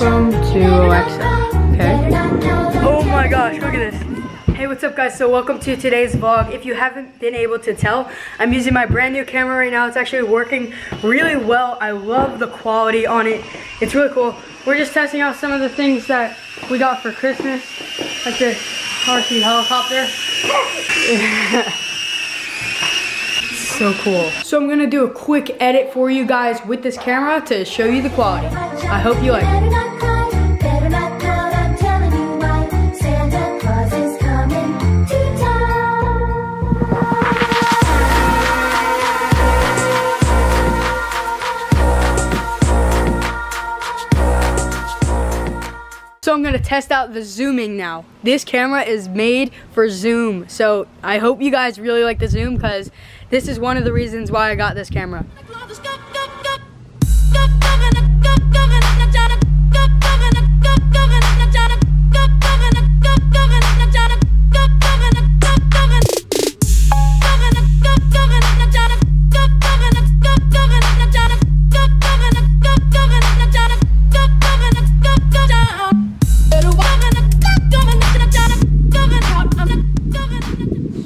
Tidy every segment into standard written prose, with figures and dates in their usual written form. welcome to Alexa, okay? Oh my gosh, look at this. Hey, what's up guys? So welcome to today's vlog. If you haven't been able to tell, I'm using my brand new camera right now. It's actually working really well. I love the quality on it. It's really cool. We're just testing out some of the things that we got for Christmas, like this RC helicopter. So cool. So I'm gonna do a quick edit for you guys with this camera to show you the quality. I hope you like it. So I'm gonna test out the zooming now. This camera is made for zoom, so I hope you guys really like the zoom, because this is one of the reasons why I got this camera.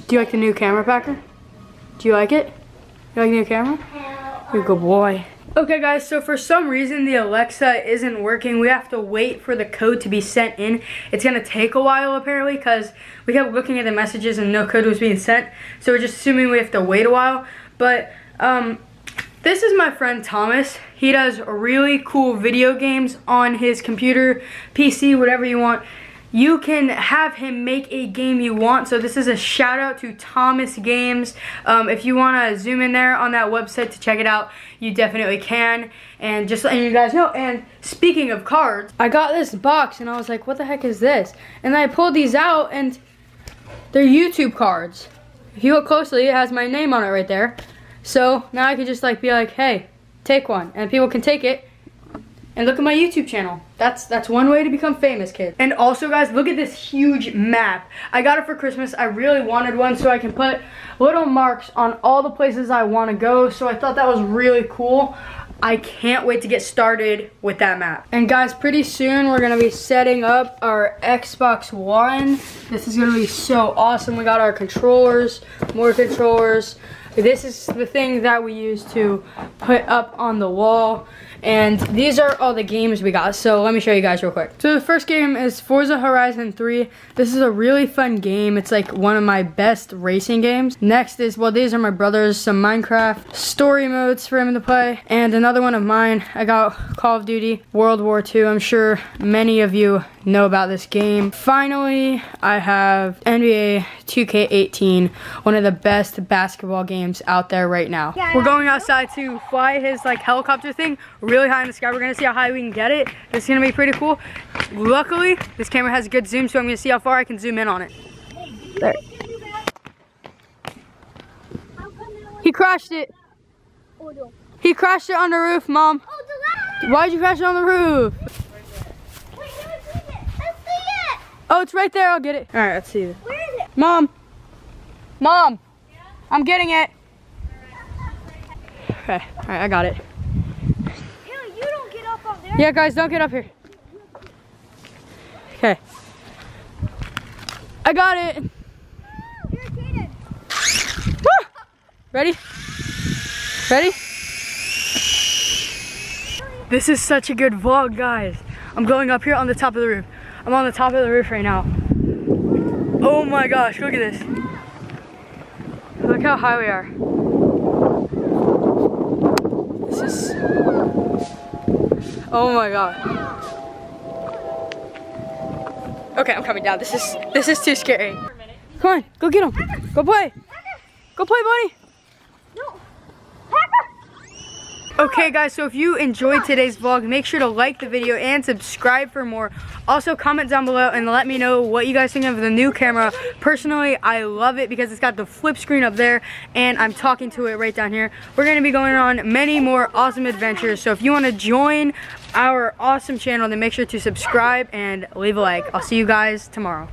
Do you like the new camera, Packer? Do you like it? You like the new camera? You're a good boy. Okay guys, so for some reason the Alexa isn't working. We have to wait for the code to be sent in. It's gonna take a while apparently, because we kept looking at the messages and no code was being sent. So we're just assuming we have to wait a while. But this is my friend Thomas. He does really cool video games on his computer, PC, whatever you want. You can have him make a game you want. So this is a shout out to Thomas Games. If you want to zoom in there on that website to check it out, you definitely can. And just letting you guys know, and speaking of cards, I got this box and I was like, what the heck is this? And I pulled these out and they're YouTube cards. If you look closely, it has my name on it right there. So now I could just like be like, hey, take one, and people can take it and look at my YouTube channel. That's one way to become famous, kid. And also guys, look at this huge map. I got it for Christmas. I really wanted one so I can put little marks on all the places I want to go. So I thought that was really cool. I can't wait to get started with that map. And guys, pretty soon we're gonna be setting up our Xbox One. This is gonna be so awesome. We got our controllers, more controllers. This is the thing that we use to put up on the wall. And these are all the games we got, so let me show you guys real quick. So the first game is Forza Horizon 3. This is a really fun game. It's like one of my best racing games. Next is, well, these are my brother's, some Minecraft story modes for him to play. And another one of mine, I got Call of Duty World War II. I'm sure many of you know about this game. Finally, I have NBA 2K18, one of the best basketball games out there right now. We're going outside to fly his like helicopter thing really high in the sky. We're gonna see how high we can get it. This is gonna be pretty cool. Luckily, this camera has a good zoom, so I'm gonna see how far I can zoom in on it. There. He crashed it. He crashed it on the roof, Mom. Why'd you crash it on the roof? Oh, it's right there. I'll get it. All right, let's see this. Where is it? Mom. Mom. Yeah? I'm getting it. Okay. All right, I got it. Ew, you don't get up there. Yeah, guys, don't get up here. Okay. I got it. Oh, irritated. Ah! Ready? Ready? This is such a good vlog, guys. I'm going up here on the top of the roof. I'm on the top of the roof right now. Oh my gosh, look at this. Look how high we are. This is... oh my god. Okay, I'm coming down. This is too scary. Come on, go get him. Go play. Go play, buddy. Okay guys, so if you enjoyed today's vlog, make sure to like the video and subscribe for more. Also, comment down below and let me know what you guys think of the new camera. Personally, I love it because it's got the flip screen up there and I'm talking to it right down here. We're gonna be going on many more awesome adventures. So if you wanna join our awesome channel, then make sure to subscribe and leave a like. I'll see you guys tomorrow.